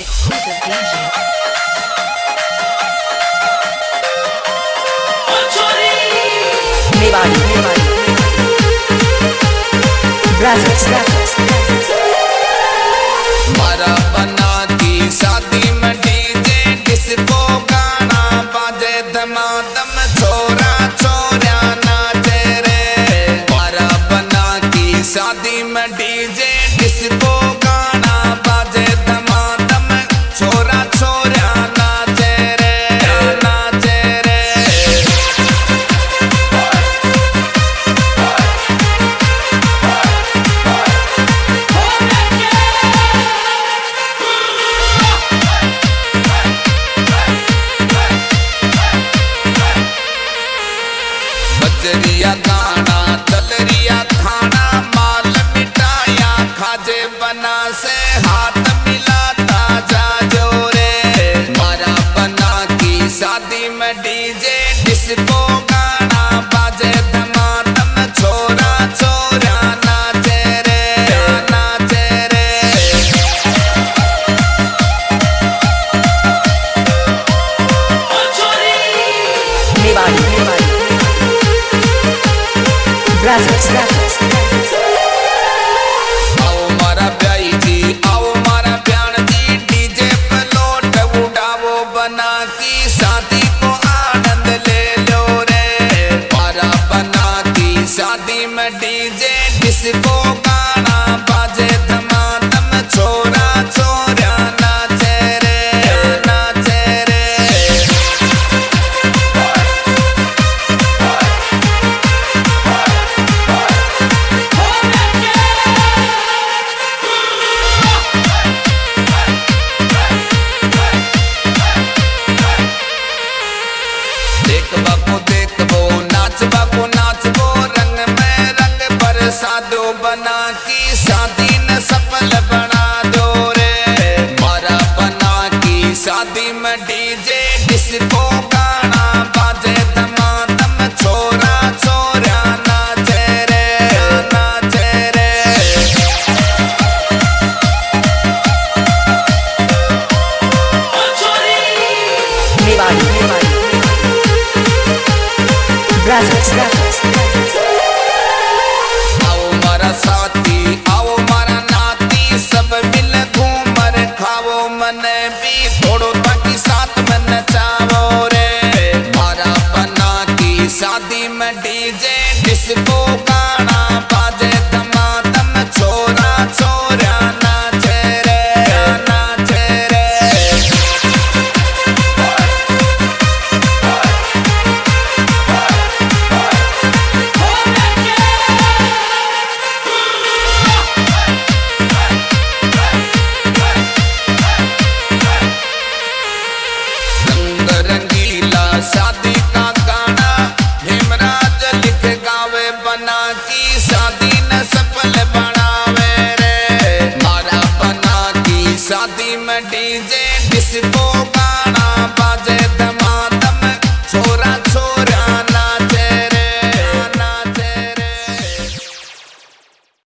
exclusive DJ. Brazzers. मारा बना की शादी में डीजे डिस्को गाना बाजे धमाधम छोरा छोरा नाचे रे। मारा बना की शादी में डीजे डिस्को गाना बाजे धमाधम छोरा छोरा नाचे रे नाचे रे। बजरिया गाना दलरिया खाना माल मिठाया खाजे बना से हाथ मिलाता जा जोरे। मारा बना की शादी में डीजे डिस्को गाना बाजे धमाधम छोरा छोरा नाचे रे नाचे रे। मेवाड़ी आओ मारा भाई जी आओ मारा प्यार जी डीजे पर लोट उठाओ बना की शादी को आनंद ले लो रे। मारा बना की शादी में डीजे डिस्को गाना बाजे धमाधम छोरा छोरा नाचे रे नाचे रे। साधो बना की शादी न सफल बना दो रे। मारा बना की शादी में डीजे डिस्को गाना बाजे धमाधम छोरा छोरा नाचे रे नाचे रे। Brazzers आओ मारा नाती सब मिल घूमर खाओ मन भी थोड़ो ताकि साथ मन चावो रे। मारा बना की शादी में डीजे डिस्को गाना बाजे धमाधम छोरा छोरा नाचे रे नाचे रे। शादी का गाना हिमराज लिख गावे बना की शादी न सफल बनावे रे। मारा बना की शादी में डीजे डिस्को गाना बाजे धमाधम।